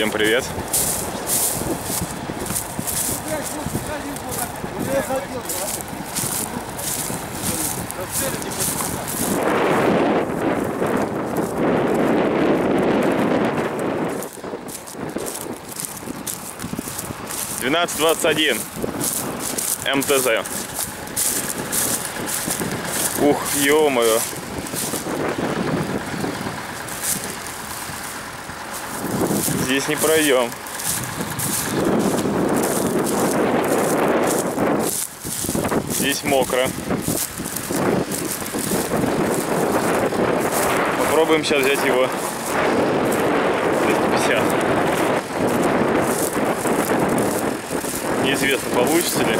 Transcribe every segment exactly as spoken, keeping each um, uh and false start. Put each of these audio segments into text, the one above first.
Всем привет. двенадцать двадцать один МТЗ. Ух, ё-моё. Здесь не пройдем. Здесь мокро. Попробуем сейчас взять его двести пятьдесят. Неизвестно, получится ли.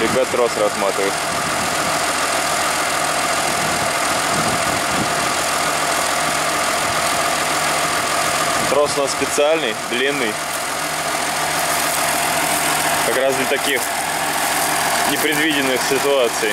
Ребят, трос разматывают. Трос у нас специальный, длинный. Как раз для таких непредвиденных ситуаций.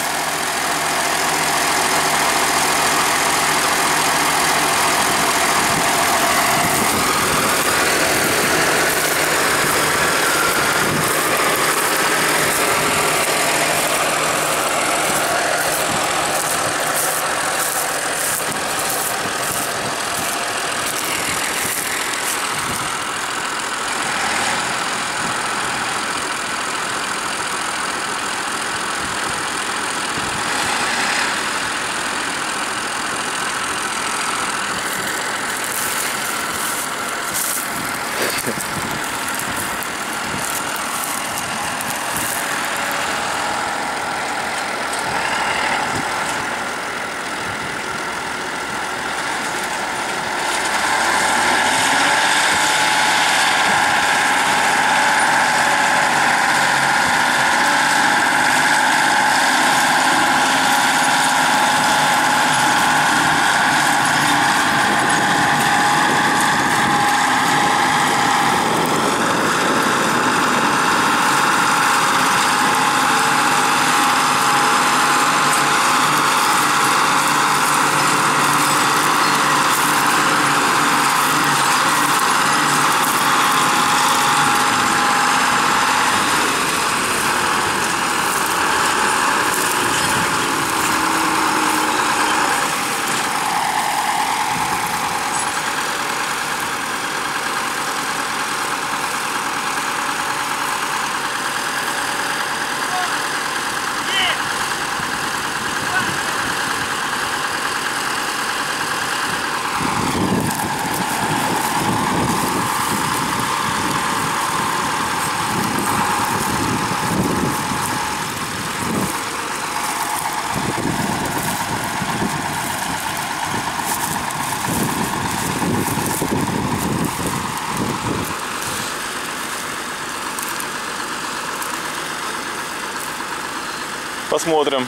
Посмотрим,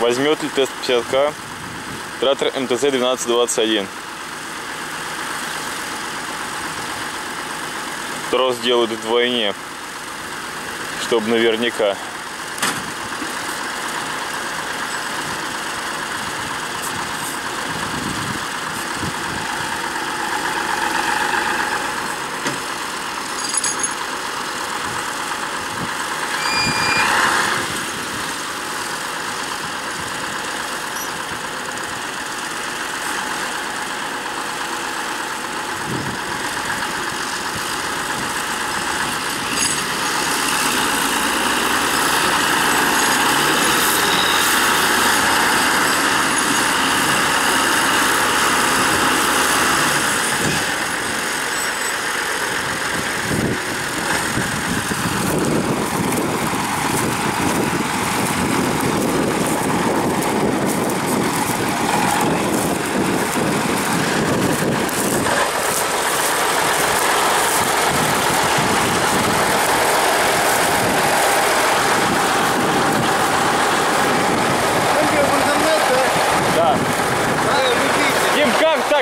возьмет ли тест пятьдесят ка трактор МТЗ двенадцать двадцать один. Трос делают вдвойне, чтобы наверняка.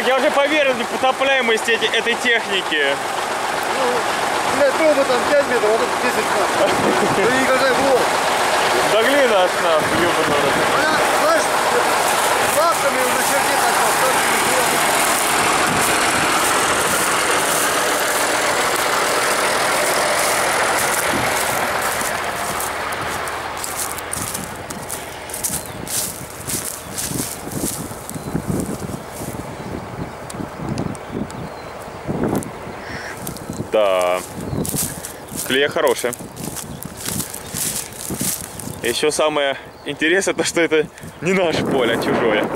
я уже поверил в непотопляемость эти, этой техники. Ну, блядь, было бы там пять метров, а тут десять метров. Да никогда не было. Да глина аж нам, ёбаная. Бля, знаешь, лапками уже черти так поставили. Да, клея хорошая. Еще самое интересное, то что это не наше поле, а чужое.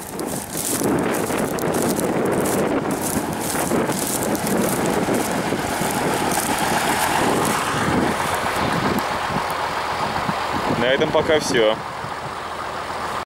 На этом пока все.